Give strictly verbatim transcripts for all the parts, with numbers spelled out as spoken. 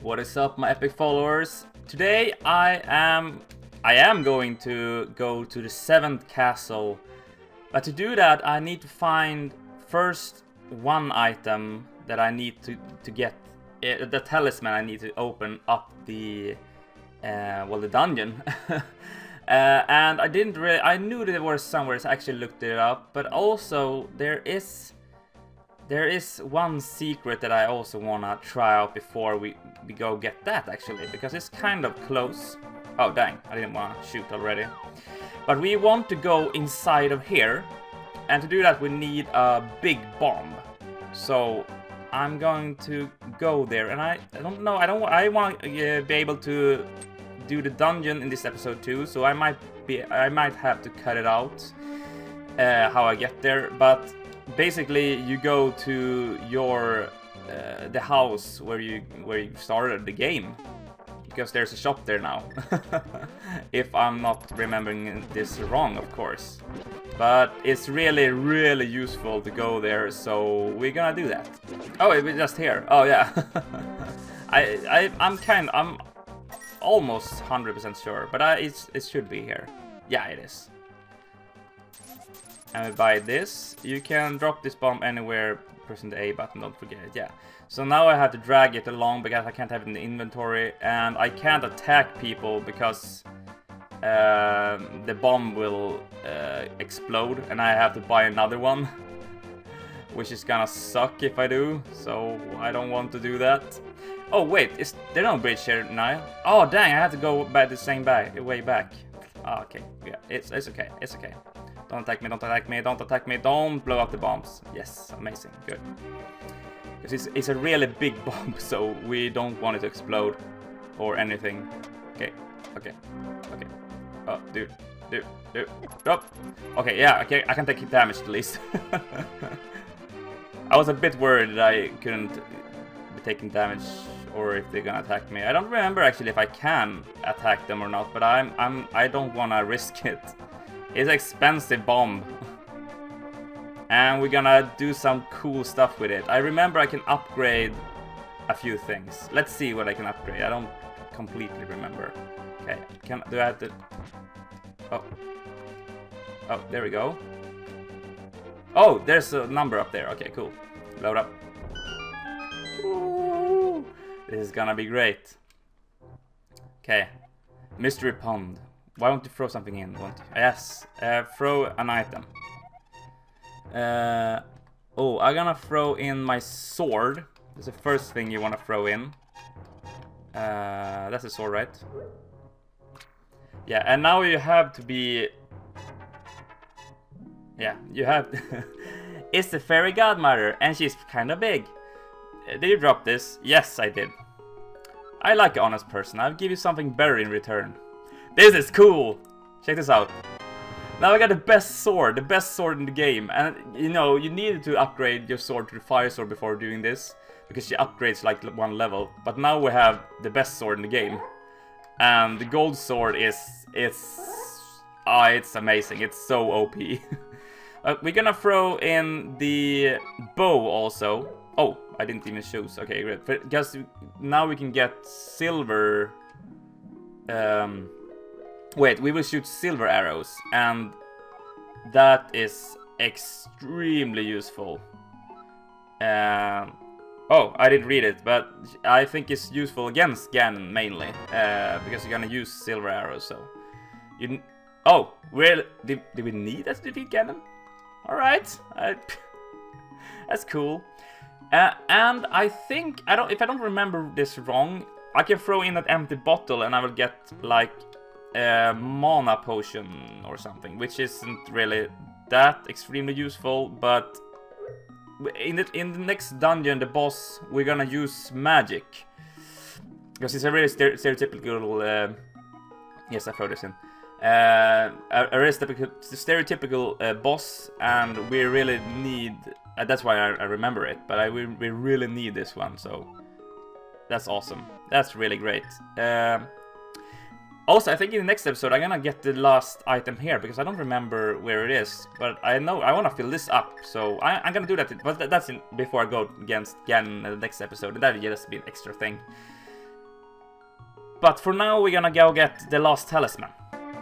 What is up, my epic followers? Today I am I am going to go to the seventh castle, but to do that I need to find first one item that I need to to get, uh, the talisman I need to open up the uh, well the dungeon. Uh, and I didn't really, I knew there was somewhere, so I actually looked it up, but also there is there is one secret that I also wanna try out before we, we go get that, actually, because it's kind of close. Oh dang, I didn't wanna shoot already. But we want to go inside of here, and to do that we need a big bomb. So I'm going to go there, and I, I don't know, I don't I want to uh, be able to do the dungeon in this episode too, so I might be I might have to cut it out uh, how I get there. But basically, you go to your uh, the house where you where you started the game, because there's a shop there now. If I'm not remembering this wrong, of course. But it's really really useful to go there, so we're gonna do that. Oh, it was just here. Oh yeah. I I I'm kind I'm. almost one hundred percent sure, but uh, it's, it should be here. Yeah, it is. And we buy this. You can drop this bomb anywhere, pressing the A button, don't forget it, yeah. So now I have to drag it along because I can't have it in the inventory, and I can't attack people because uh, the bomb will uh, explode and I have to buy another one, which is gonna suck if I do, so I don't want to do that. Oh wait, is there no bridge here now? Oh dang, I have to go by the same back, way back. Oh, okay, yeah, it's it's okay, it's okay. Don't attack me, don't attack me, don't attack me, don't blow up the bombs. Yes, amazing, good. Because it's, it's a really big bomb, so we don't want it to explode or anything. Okay, okay, okay. Oh, dude, dude, dude, drop. Okay, yeah, okay, I can take damage at least. I was a bit worried that I couldn't be taking damage, or if they're gonna attack me. I don't remember actually if I can attack them or not, but I'm I'm I don't wanna risk it. It's an expensive bomb. And we're gonna do some cool stuff with it. I remember I can upgrade a few things. Let's see what I can upgrade. I don't completely remember. Okay, can do I have to Oh. Oh, there we go. Oh, there's a number up there. Okay, cool. Load up. Ooh, this is gonna be great. Okay, mystery pond. Why don't you throw something in? Won't you? Yes, uh, throw an item. Uh, oh, I'm gonna throw in my sword. That's the first thing you wanna throw in. Uh, that's a sword, right? Yeah, and now you have to be. Yeah, you have. It's the fairy godmother, and she's kind of big. Did you drop this? Yes, I did. I like an honest person. I'll give you something better in return. This is cool! Check this out. Now I got the best sword, the best sword in the game. And, you know, you needed to upgrade your sword to the fire sword before doing this, because she upgrades like one level. But now we have the best sword in the game. And the gold sword is... it's... ah, oh, it's amazing. It's so O P. Uh, we're gonna throw in the bow also. Oh, I didn't even choose. Okay, great. But just now we can get silver. Um, wait, we will shoot silver arrows, and that is extremely useful. Um, oh, I didn't read it, but I think it's useful against Ganon mainly, uh, because you're gonna use silver arrows. So, you. Oh, well, did, did we need that to defeat Ganon? All right, I, that's cool. Uh, and I think, I don't, if I don't remember this wrong, I can throw in that empty bottle and I will get like a mana potion or something, which isn't really that extremely useful, but in the, in the next dungeon, the boss, we're gonna use magic. Because it's a really stereotypical, uh, yes, I throw this in. Uh, a, a really stereotypical uh, boss, and we really need, uh, that's why I, I remember it, but I, we, we really need this one, so that's awesome. That's really great. Uh, also, I think in the next episode I'm gonna get the last item here, because I don't remember where it is, but I know I wanna fill this up, so I, I'm gonna do that, but that's in, before I go against Ganon in the next episode, and that'll just be an extra thing. But for now we're gonna go get the last talisman.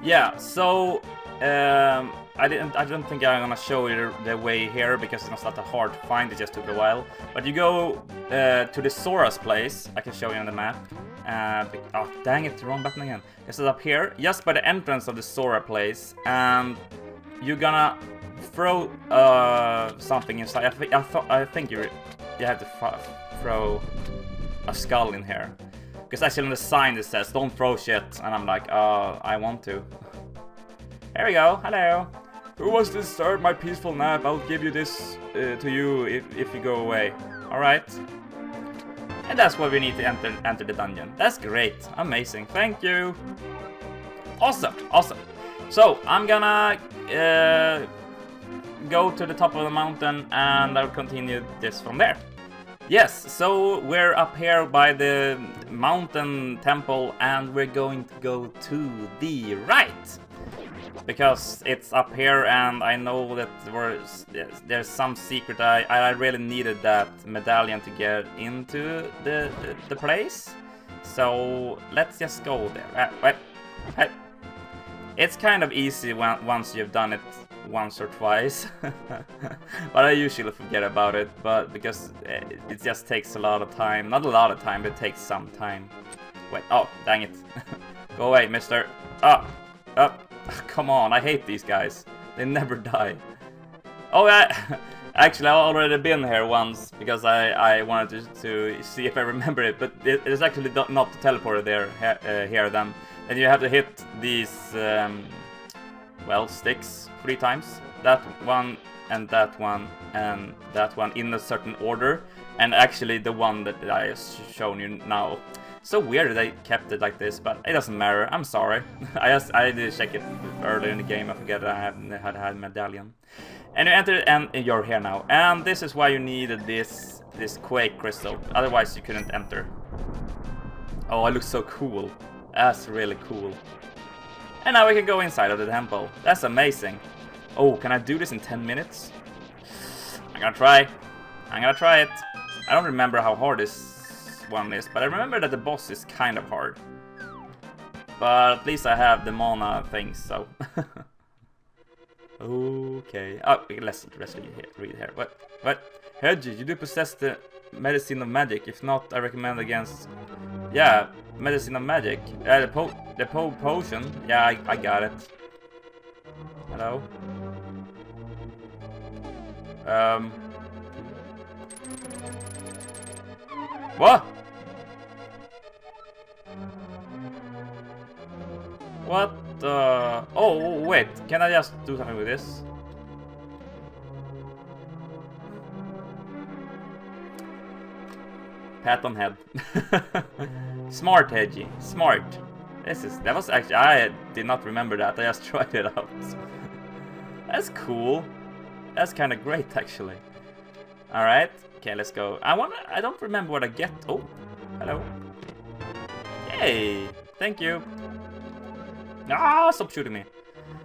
Yeah, so um, I didn't I don't think I'm gonna show you the way here because it's not that hard to find, it just took a while. But you go uh, to the Sora's place, I can show you on the map. Uh, oh, dang it, wrong button again. This is up here, just by the entrance of the Sora place, and you're gonna throw uh, something inside. I, th I, th I think you you have to throw a skull in here. Because actually on the sign it says, don't throw shit, and I'm like, uh, I want to. Here we go, hello. Who wants to disturb my peaceful nap? I'll give you this uh, to you if, if you go away. Alright. And that's why we need to enter, enter the dungeon. That's great, amazing, thank you. Awesome, awesome. So, I'm gonna uh, go to the top of the mountain and I'll continue this from there. Yes, so we're up here by the mountain temple and we're going to go to the right. Because it's up here and I know that there was, there's some secret. I, I really needed that medallion to get into the, the, the place. So let's just go there. Uh, wait, hey. It's kind of easy when, once you've done it. Once or twice, but I usually forget about it. But because it just takes a lot of time, not a lot of time, but it takes some time. Wait, oh, dang it. Go away, mister. Up, oh, up, oh, come on. I hate these guys, they never die. Oh, I actually, I've already been here once because I, I wanted to, to see if I remember it, but it, it's actually not the teleporter there, uh, here, then. And you have to hit these. Um, Well, sticks three times. That one, and that one, and that one in a certain order. And actually the one that I have shown you now. So weird they kept it like this, but it doesn't matter. I'm sorry. I just I did check it earlier in the game. I forgot I haven't had a medallion. And you enter and you're here now. And this is why you needed this this quake crystal. Otherwise you couldn't enter. Oh, I look so cool. That's really cool. And now we can go inside of the temple. That's amazing. Oh, can I do this in ten minutes? I'm gonna try. I'm gonna try it. I don't remember how hard this one is, but I remember that the boss is kind of hard. But at least I have the mana things, so. Okay. Oh, let's, let's read here. Read here. What? What? Hedgie, you do possess the medicine of magic. If not, I recommend against. Yeah. Medicine of magic. Uh, the po the po potion. Yeah, I, I got it. Hello. Um. What? What the? Oh wait, can I just do something with this? Pat on head. Smart, Hedgie. Smart. This is that was actually I did not remember that. I just tried it out. That's cool. That's kind of great actually. All right. Okay, let's go. I want. I don't remember what I get. Oh, hello. Hey. Thank you. Ah, stop shooting me.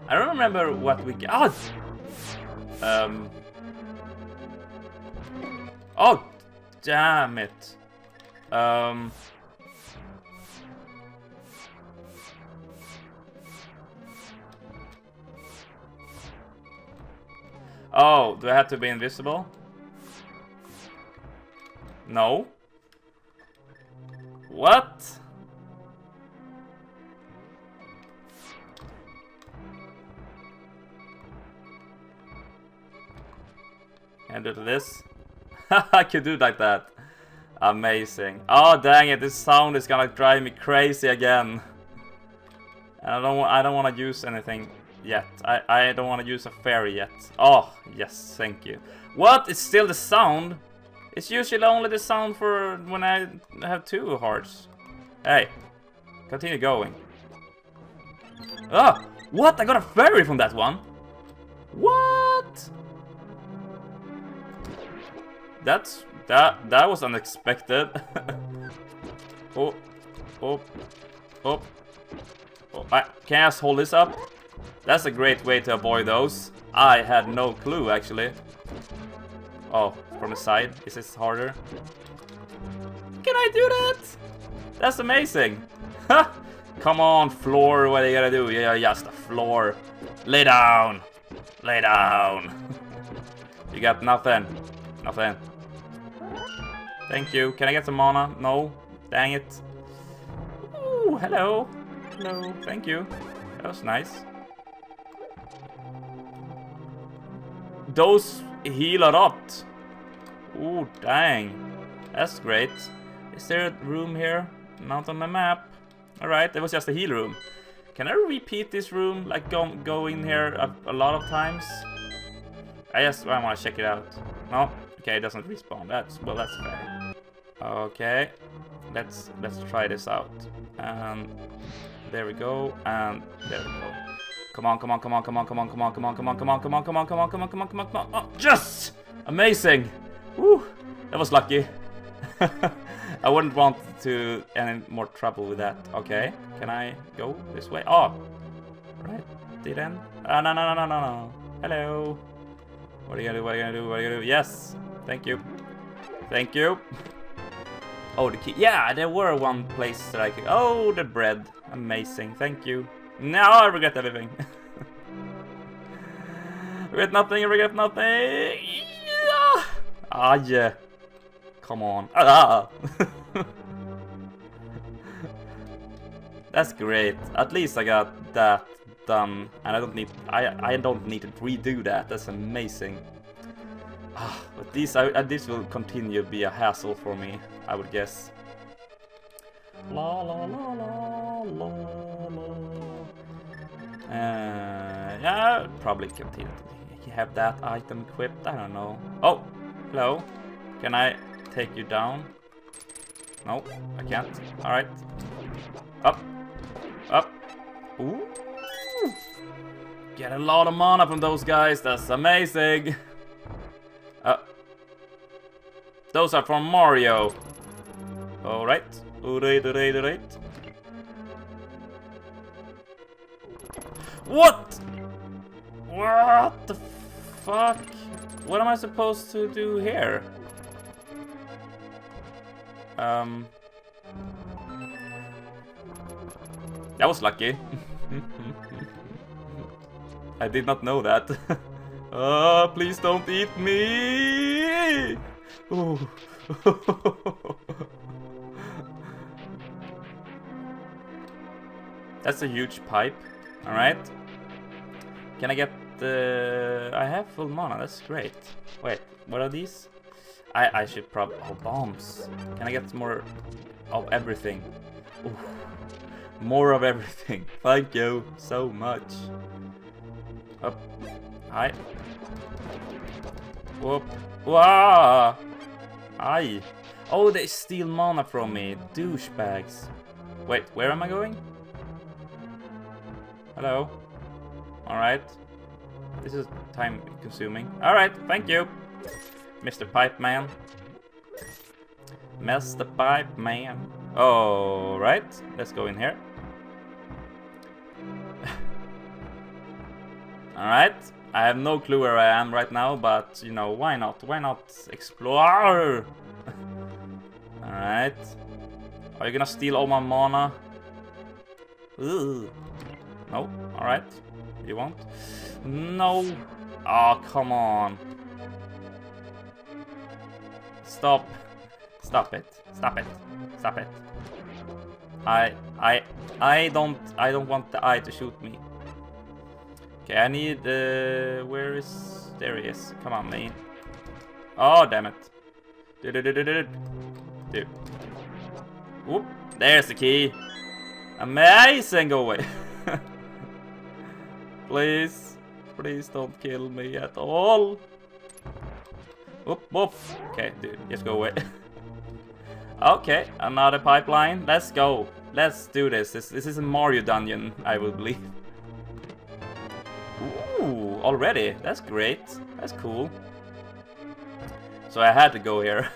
I don't remember what we get. Oh. Um. Oh, damn it. Um. Oh, do I have to be invisible? No. What? Can I do this? I can do it like that. Amazing. Oh dang it, this sound is gonna drive me crazy again. I don't I don't wanna use anything. Yet. I, I don't want to use a fairy yet. Oh, yes, thank you. What? It's still the sound? It's usually only the sound for when I have two hearts. Hey, continue going. Oh, what? I got a fairy from that one? What? That's... That that was unexpected. oh, oh, oh, oh. I, can I just hold this up? That's a great way to avoid those. I had no clue, actually. Oh, from the side. Is this harder? Can I do that? That's amazing. Come on, floor, what are you gonna do? Yeah, just a floor. Lay down. Lay down. You got nothing. Nothing. Thank you. Can I get some mana? No. Dang it. Ooh, hello. Hello. Thank you. That was nice. Those heal a lot. Ooh, dang. That's great. Is there a room here? Not on the map. Alright, it was just a heal room. Can I repeat this room? Like, go, go in here a, a lot of times? I just I want to check it out. No? Okay, it doesn't respawn. That's, well, that's fair. Okay. Let's, let's try this out. And there we go. And there we go. Come on, come on, come on, come on, come on, come on, come on, come on, come on, come on, come on, come on, come on, come on, come on, come on, oh, just! Amazing! Woo! That was lucky. I wouldn't want to any more trouble with that. Okay, can I go this way? Oh! Right, didn't. Ah, no, no, no, no, no, no. Hello! What are you gonna do, what are you gonna do, what are you gonna do? Yes! Thank you. Thank you. Oh, the key. Yeah, there were one place that I could... Oh, the bread. Amazing, thank you. Now I regret everything. Regret nothing, regret nothing. Yeah. Ah, yeah. Come on. Ah. That's great. At least I got that done, and I don't need. I I don't need to redo that. That's amazing. Ah, but these, I, this will continue to be a hassle for me, I would guess. La la la la la la. Uh, yeah, probably continue. You have that item equipped? I don't know. Oh, hello. Can I take you down? No, I can't. All right. Up, up. Ooh. Get a lot of mana from those guys. That's amazing. Uh, those are from Mario. All right. All right. All right. All right. What? What the fuck? What am I supposed to do here? Um. That was lucky. I did not know that. Uh, please don't eat me. Ooh. That's a huge pipe. All right. Can I get the... I have full mana, that's great. Wait, what are these? I, I should probably... Oh, bombs. Can I get more of everything? Ooh. More of everything. Thank you so much. Up. Hi. Whoop. Wow. Hi. Oh, they steal mana from me. Douchebags. Wait, where am I going? Hello. Alright. This is time consuming. Alright, thank you, Mister Pipe Man. Mister Pipe Man. Alright, let's go in here. Alright, I have no clue where I am right now, but you know, why not? Why not explore? Alright. Are you gonna steal all my mana? Ugh. No? Alright. You won't? No! Oh, come on. Stop. Stop it. Stop it. Stop it. I... I... I don't... I don't want the eye to shoot me. Okay, I need... Uh, where is... There he is. Come on, man. Oh, damn it. Do do do do do do. Whoop. There's the key. Amazing! Go away. Please, please don't kill me at all. Whoop, whoop. Okay, dude, just go away. Okay, another pipeline. Let's go. Let's do this. This, this is a Mario dungeon, I would believe. Ooh, already. That's great. That's cool. So I had to go here.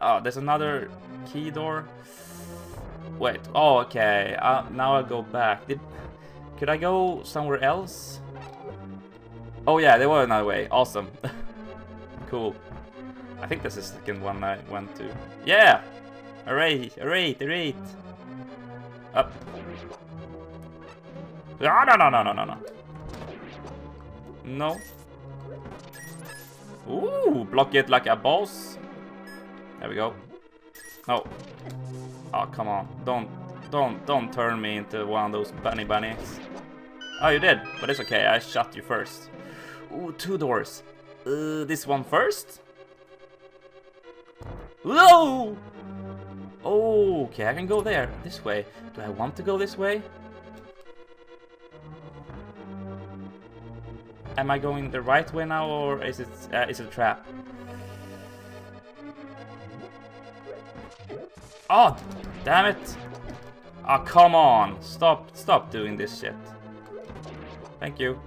Oh, there's another key door. Wait. Oh, okay. Uh, now I'll go back. Did... Could I go somewhere else? Oh yeah, there was another way. Awesome. Cool. I think that's the second one I went to. Yeah! Alright, alright, alright. Up. Ah, no, no, no, no, no, no. No. Ooh, block it like a boss. There we go. No. Oh, come on. Don't, don't, don't turn me into one of those bunny bunnies. Oh, you did. But it's okay. I shot you first. Ooh, two doors. Uh, this one first? Whoa! Oh, okay, I can go there. This way. Do I want to go this way? Am I going the right way now, or is it uh, is it a trap? Oh, damn it! Oh, come on! Stop! Stop doing this shit. Thank you.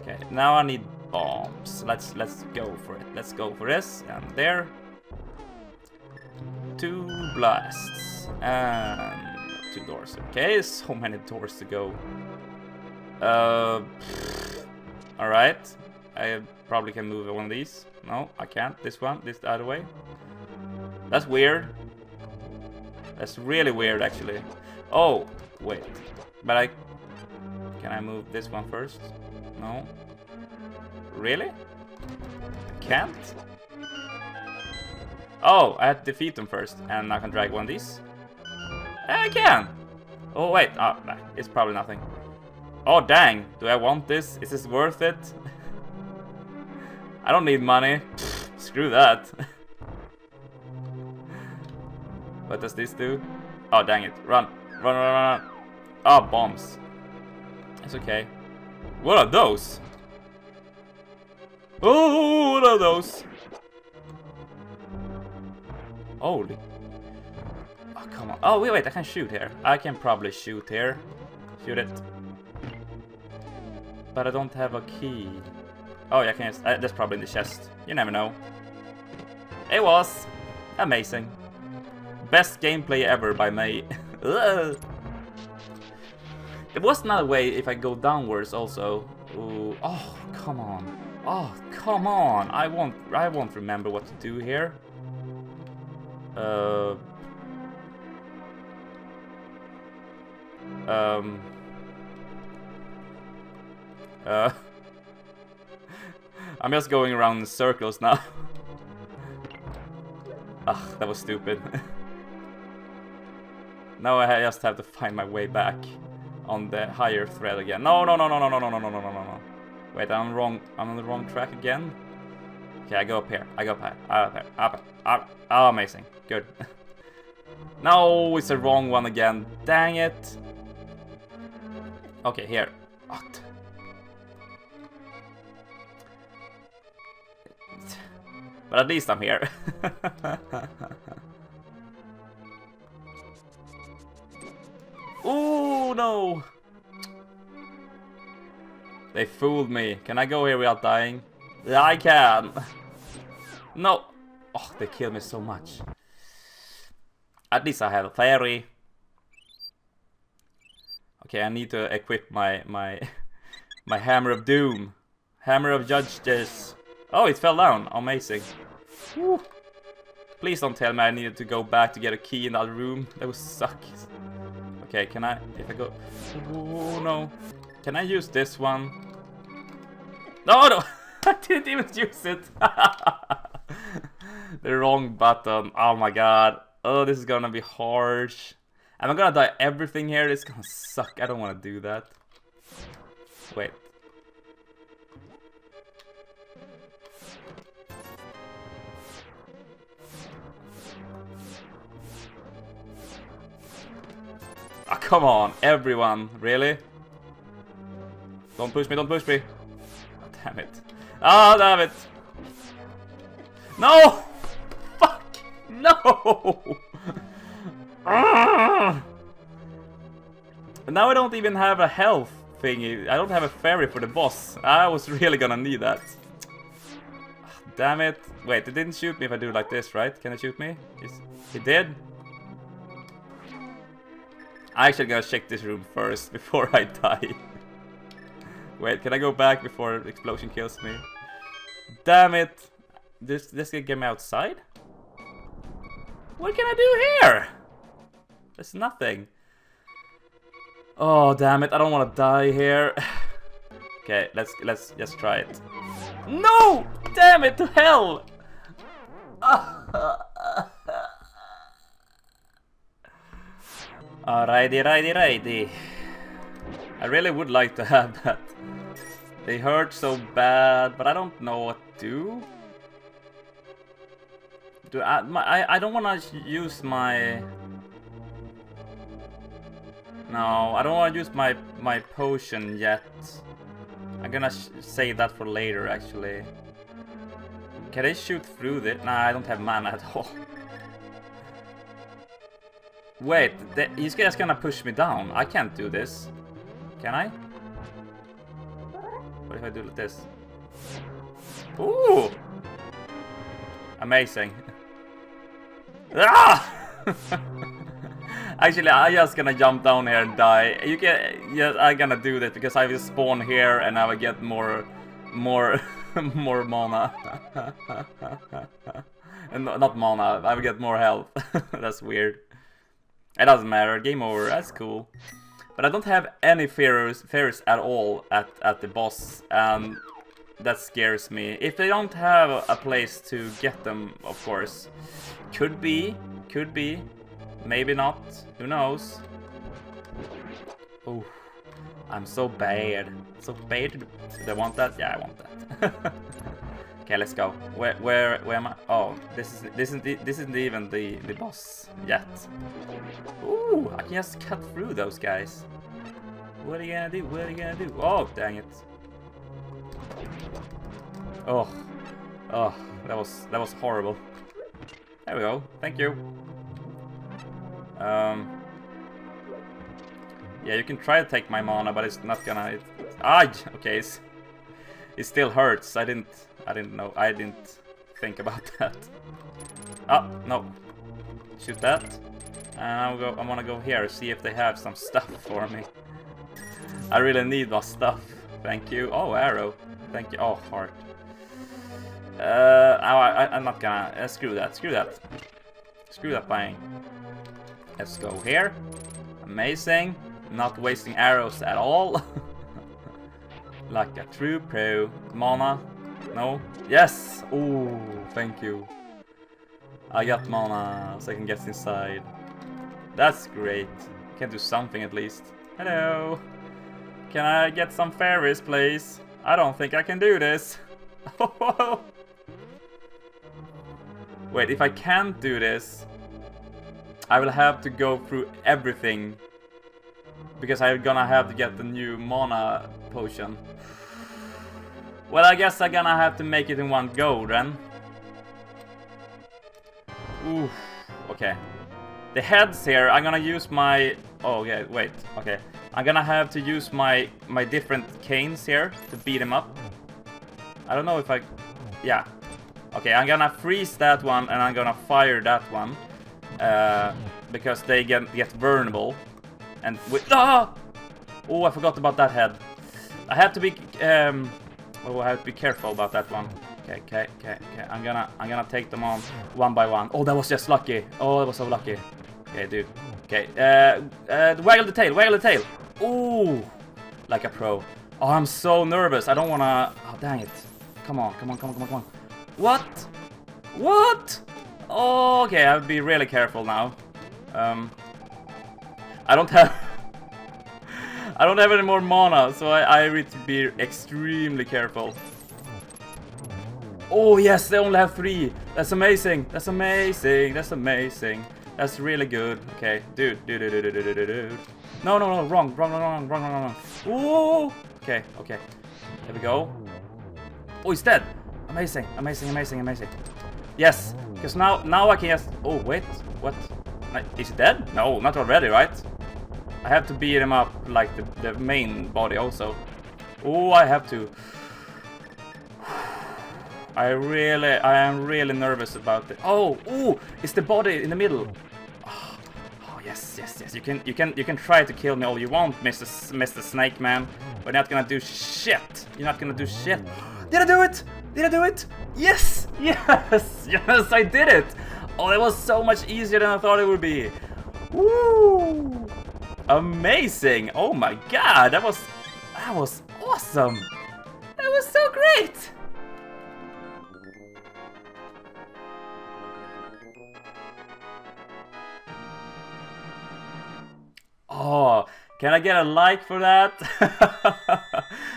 Okay, now I need bombs. Let's let's go for it. Let's go for this and there. Two blasts and two doors. Okay, so many doors to go. Uh. Alright, I probably can move one of these. No, I can't. This one, this the other way. That's weird. That's really weird, actually. Oh, wait. But I... Can I move this one first? No. Really? Can't? Oh, I have to defeat them first. And I can drag one of these. I can! Oh, wait. Oh, nah, it's probably nothing. Oh, dang. Do I want this? Is this worth it? I don't need money. Pfft, screw that. What does this do? Oh, dang it. Run. Run, run, run, run. Oh, bombs. It's okay. What are those? Oh, what are those? Holy. Oh, come on. Oh, wait, wait. I can shoot here. I can probably shoot here. Shoot it. But I don't have a key. Oh, yeah, I can just, uh, that's probably in the chest. You never know. It was amazing. Best gameplay ever by me. It was another way if I go downwards also. Ooh, oh, come on. Oh, come on. I won't, I won't remember what to do here. Uh. Um. Uh, I'm just going around in circles now. Ugh, that was stupid. Now I just have to find my way back on the higher thread again. No, no, no, no, no, no, no, no, no, no, no, no. Wait, I'm wrong. I'm on the wrong track again. Okay, I go up here. I go up here. Up here. Up here. Up here. Oh, amazing. Good. No, it's the wrong one again. Dang it. Okay, here. Oh, but at least I'm here. Oh no! They fooled me. Can I go here without dying? Yeah, I can. No. Oh, they killed me so much. At least I have a theory. Okay, I need to equip my my my hammer of doom, hammer of justice. Oh, it fell down. Amazing. Woo. Please don't tell me I needed to go back to get a key in that room. That would suck. Okay, can I... If I go... Oh, no. Can I use this one? No, no. I didn't even use it. The wrong button. Oh, my God. Oh, this is gonna be harsh. Am I gonna die everything here? It's gonna suck. I don't want to do that. Wait. Oh, come on, everyone, really? Don't push me, don't push me. Oh, damn it. Ah, damn it. No! Fuck! No! Now I don't even have a health thingy. I don't have a fairy for the boss. I was really gonna need that. Oh, damn it. Wait, it didn't shoot me if I do like this, right? Can it shoot me? It did? I actually gotta check this room first before I die. Wait, can I go back before the explosion kills me? Damn it! This this can get me outside? What can I do here? There's nothing. Oh, damn it. I don't want to die here. Okay, let's let's just try it. No! Damn it, to hell! Alrighty, righty, righty. I really would like to have that. They hurt so bad, but I don't know what to do. Do I, my, I, I don't want to use my... No, I don't want to use my, my potion yet. I'm gonna sh save that for later, actually. Can I shoot through this? Nah, I don't have mana at all. Wait, he's just gonna push me down. I can't do this. Can I? What if I do like this? Ooh! Amazing. Actually, I'm just gonna jump down here and die. You can, yeah, I'm gonna do that because I will spawn here and I will get more, more, more mana. And no, not mana. I will get more health. That's weird. It doesn't matter. Game over. That's cool. But I don't have any fears, fears at all at at the boss, and that scares me. If they don't have a place to get them, of course, could be, could be. Maybe not. Who knows? Oh, I'm so bad. So bad. They want that? Yeah, I want that. Okay, let's go. Where, where, where am I? Oh, this is this isn't this isn't even the the boss yet. Ooh, I can just cut through those guys. What are you gonna do? What are you gonna do? Oh, dang it! Oh, oh, that was that was horrible. There we go. Thank you. Um, yeah, you can try to take my mana, but it's not gonna. It, ah, okay, it's, it still hurts. I didn't, I didn't know. I didn't think about that. Ah, no, shoot that. And I'll go. I wanna go here, see if they have some stuff for me. I really need my stuff. Thank you. Oh, arrow. Thank you. Oh, heart. Uh, I, I, I'm not gonna. Uh, screw that. Screw that. Screw that buying. Let's go here. Amazing. Not wasting arrows at all. Like a true pro. Mana. No. Yes. Ooh, thank you. I got mana so I can get inside. That's great. Can do something at least. Hello. Can I get some fairies, please? I don't think I can do this. Wait, if I can't do this, I will have to go through everything because I'm gonna have to get the new mana potion. Well, I guess I'm gonna have to make it in one go then. Oof. Okay. The heads here, I'm gonna use my... Oh, yeah, wait. Okay. I'm gonna have to use my, my different canes here to beat them up. I don't know if I... Yeah. Okay, I'm gonna freeze that one and I'm gonna fire that one. Uh, because they get, get vulnerable. And with... Ah! Oh, I forgot about that head. I have to be... Um, oh, I have to be careful about that one. Okay, okay, okay, okay. I'm gonna, I'm gonna take them on one by one. Oh, that was just lucky. Oh, that was so lucky. Okay, dude. Okay, uh, uh, waggle the tail, waggle the tail. Ooh, like a pro. Oh, I'm so nervous. I don't wanna... Oh, dang it. Come on, come on, come on, come on, come on. What? What? Oh, okay, I'll be really careful now. Um, I don't have... I don't have any more mana, so I, I need to be extremely careful. Oh, yes, they only have three. That's amazing. That's amazing. That's amazing. That's really good. Okay, dude, dude, dude, dude, dude, dude, dude. No, no, no, wrong, wrong, wrong, wrong, wrong, wrong. Ooh. Okay, okay. There we go. Oh, he's dead. Amazing, amazing, amazing, amazing. Yes, because now, now I can just... Oh, wait, what? Is he dead? No, not already, right? I have to beat him up, like, the, the main body also. Oh, I have to. I really, I am really nervous about it. Oh, ooh, it's the body in the middle. Oh, oh, yes, yes, yes. You can, you can, you can try to kill me all you want, Mister S Mister Snake Man. But you're not gonna do shit. You're not gonna do shit. Did I do it? Did I do it? Yes, yes, yes, I did it. Oh, it was so much easier than I thought it would be. Woo! Amazing! Oh my god, that was that was awesome! That was so great! Oh, can I get a like for that?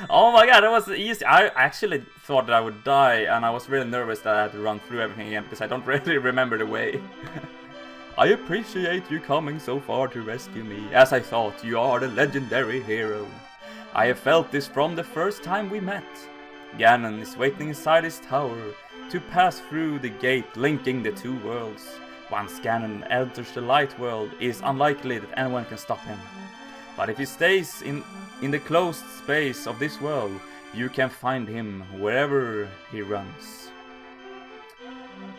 Oh my god, that was easy. I actually thought that I would die, and I was really nervous that I had to run through everything again because I don't really remember the way. I appreciate you coming so far to rescue me. As I thought, you are the legendary hero. I have felt this from the first time we met. Ganon is waiting inside his tower to pass through the gate linking the two worlds. Once Ganon enters the light world, it is unlikely that anyone can stop him. But if he stays in, in the closed space of this world, you can find him wherever he runs.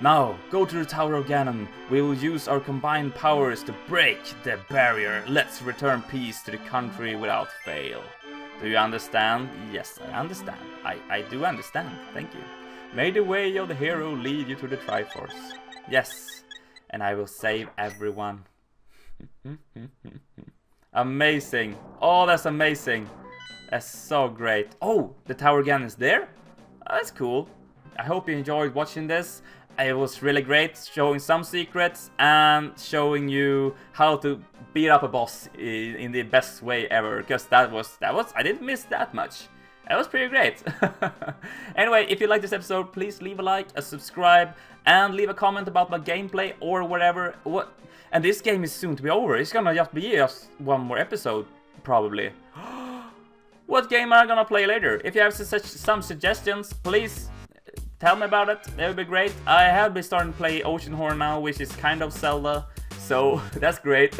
Now, go to the Tower of Ganon. We will use our combined powers to break the barrier. Let's return peace to the country without fail. Do you understand? Yes, I understand. I, I do understand. Thank you. May the way of the hero lead you to the Triforce. Yes. And I will save everyone. Amazing. Oh, that's amazing. That's so great. Oh, the Tower Ganon is there? Oh, that's cool. I hope you enjoyed watching this. It was really great showing some secrets and showing you how to beat up a boss in, in the best way ever. Because that was, that was, I didn't miss that much. That was pretty great. Anyway, if you like this episode, please leave a like, a subscribe, and leave a comment about my gameplay or whatever. What? And this game is soon to be over. It's gonna just be just one more episode, probably. What game am I gonna play later? If you have such some suggestions, please tell me about it. That would be great. I have been starting to play Oceanhorn now, which is kind of Zelda. So that's great.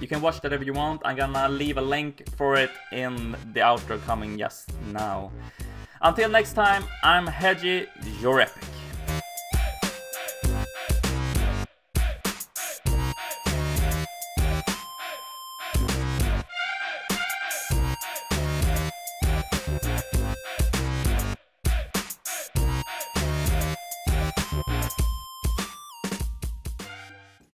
You can watch that if you want. I'm gonna leave a link for it in the outro coming just now. Until next time, I'm Hedgie, you're epic.